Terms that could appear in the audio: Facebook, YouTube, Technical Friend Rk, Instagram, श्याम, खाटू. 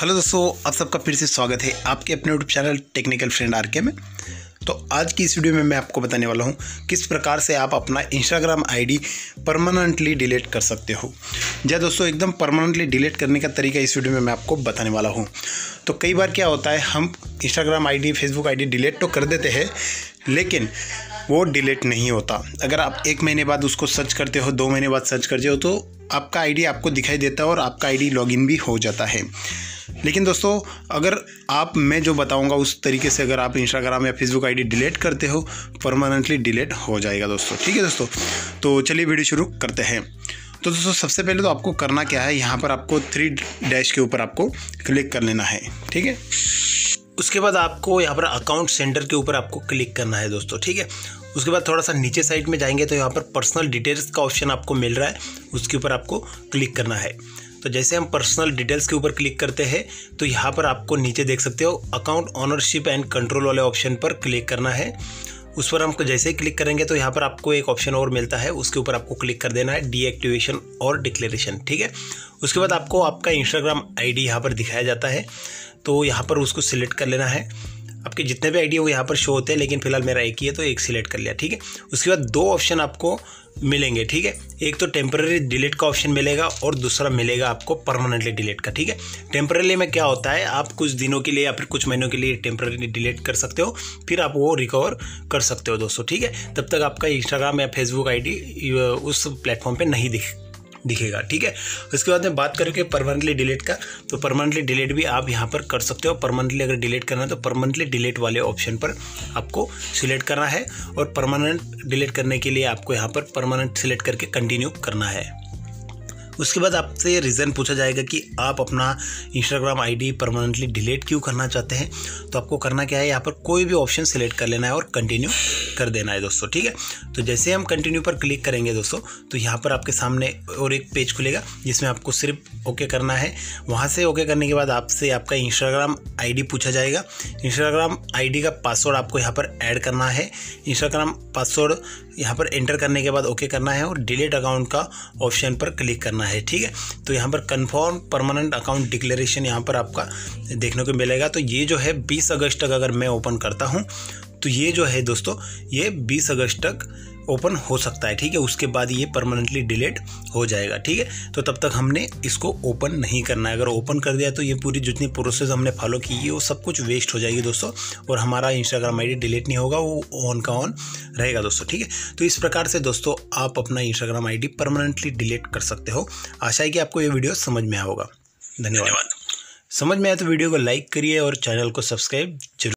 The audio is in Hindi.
हेलो दोस्तों, आप सबका फिर से स्वागत है आपके अपने YouTube channel technical friend RK में। तो आज की इस वीडियो में मैं आपको बताने वाला हूं किस प्रकार से आप अपना इंस्टाग्राम आईडी परमानेंटली डिलीट कर सकते हो। जी दोस्तों, एकदम परमानेंटली डिलीट करने का तरीका इस वीडियो में मैं आपको बताने वाला हूं। तो कई बार क्या होता है, हम Instagram ID, Facebook ID delete तो कर देते हैं, लेकिन वो डिलीट नहीं होता। अगर आप एक महीने बाद उसको सर्च करते हो, दो महीने बाद सर्च करते हो, तो आपका आईडी आपको दिखाई देता है और आपका आईडी लॉगिन भी हो जाता है। लेकिन दोस्तों, अगर आप, मैं जो बताऊंगा उस तरीके से अगर आप इंस्टाग्राम या फेसबुक आईडी डिलीट करते हो, परमानेंटली डिलीट हो जाएगा दोस्तों। ठीक है दोस्तों, तो चलिए वीडियो शुरू करते हैं। तो दोस्तों, सबसे पहले तो आपको करना क्या है, यहाँ पर आपको थ्री डैश के ऊपर आपको क्लिक कर लेना है। ठीक है, उसके बाद आपको यहाँ पर अकाउंट सेंटर के ऊपर आपको क्लिक करना है दोस्तों। ठीक है, उसके बाद थोड़ा सा नीचे साइड में जाएंगे तो यहाँ पर पर्सनल डिटेल्स का ऑप्शन आपको मिल रहा है, उसके ऊपर आपको क्लिक करना है। तो जैसे हम पर्सनल डिटेल्स के ऊपर क्लिक करते हैं तो यहाँ पर आपको नीचे देख सकते हो अकाउंट ऑनरशिप एंड कंट्रोल वाले ऑप्शन पर क्लिक करना है। उस पर हमको जैसे ही क्लिक करेंगे तो यहाँ पर आपको एक ऑप्शन और मिलता है, उसके ऊपर आपको क्लिक कर देना है, डीएक्टिवेशन और डिक्लेरेशन। ठीक है, उसके बाद आपको आपका इंस्टाग्राम आईडी यहाँ पर दिखाया जाता है, तो यहाँ पर उसको सिलेक्ट कर लेना है। आपके जितने भी आईडी वो यहाँ पर शो होते हैं, लेकिन फिलहाल मेरा एक ही है तो एक सिलेक्ट कर लिया। ठीक है, उसके बाद दो ऑप्शन आपको मिलेंगे। ठीक है, एक तो टेम्पररी डिलीट का ऑप्शन मिलेगा और दूसरा मिलेगा आपको परमानेंटली डिलीट का। ठीक है, टेम्पररी में क्या होता है, आप कुछ दिनों के लिए या फिर कुछ महीनों के लिए टेम्पररी डिलीट कर सकते हो, फिर आप वो रिकवर कर सकते हो दोस्तों। ठीक है, तब तक आपका इंस्टाग्राम या फेसबुक आईडी उस प्लेटफॉर्म पर नहीं दिखेगा। ठीक है, उसके बाद में बात करके परमानेंटली डिलीट का, तो परमानेंटली डिलीट भी आप यहाँ पर कर सकते हो। परमानेंटली अगर डिलीट करना है तो परमानेंटली डिलीट वाले ऑप्शन पर आपको सिलेक्ट करना है और परमानेंट डिलीट करने के लिए आपको यहाँ पर परमानेंट सिलेक्ट करके कंटिन्यू करना है। उसके बाद आपसे रीज़न पूछा जाएगा कि आप अपना इंस्टाग्राम आईडी परमानेंटली डिलीट क्यों करना चाहते हैं। तो आपको करना क्या है, यहाँ पर कोई भी ऑप्शन सेलेक्ट कर लेना है और कंटिन्यू कर देना है दोस्तों। ठीक है, तो जैसे हम कंटिन्यू पर क्लिक करेंगे दोस्तों तो यहाँ पर आपके सामने और एक पेज खुलेगा जिसमें आपको सिर्फ ओके करना है। वहाँ से ओके करने के बाद आपसे आपका इंस्टाग्राम आईडी पूछा जाएगा। इंस्टाग्राम आईडी का पासवर्ड आपको यहाँ पर ऐड करना है। इंस्टाग्राम पासवर्ड यहाँ पर एंटर करने के बाद ओके करना है और डिलीट अकाउंट का ऑप्शन पर क्लिक करना है। ठीक है, तो यहाँ पर कन्फर्म परमानेंट अकाउंट डिक्लेरेशन यहाँ पर आपका देखने को मिलेगा। तो ये जो है 20 अगस्त तक अगर मैं ओपन करता हूँ तो ये जो है दोस्तों, ये 20 अगस्त तक ओपन हो सकता है। ठीक है, उसके बाद ये परमानेंटली डिलीट हो जाएगा। ठीक है, तो तब तक हमने इसको ओपन नहीं करना है। अगर ओपन कर दिया तो ये पूरी जितनी प्रोसेस हमने फॉलो की है वो सब कुछ वेस्ट हो जाएगी दोस्तों, और हमारा इंस्टाग्राम आईडी डिलीट नहीं होगा, वो ऑन का ऑन रहेगा दोस्तों। ठीक है, तो इस प्रकार से दोस्तों आप अपना इंस्टाग्राम आईडी परमानेंटली डिलीट कर सकते हो। आशा है कि आपको ये वीडियो समझ में आया होगा। धन्यवाद। समझ में आया तो वीडियो को लाइक करिए और चैनल को सब्सक्राइब जरूर।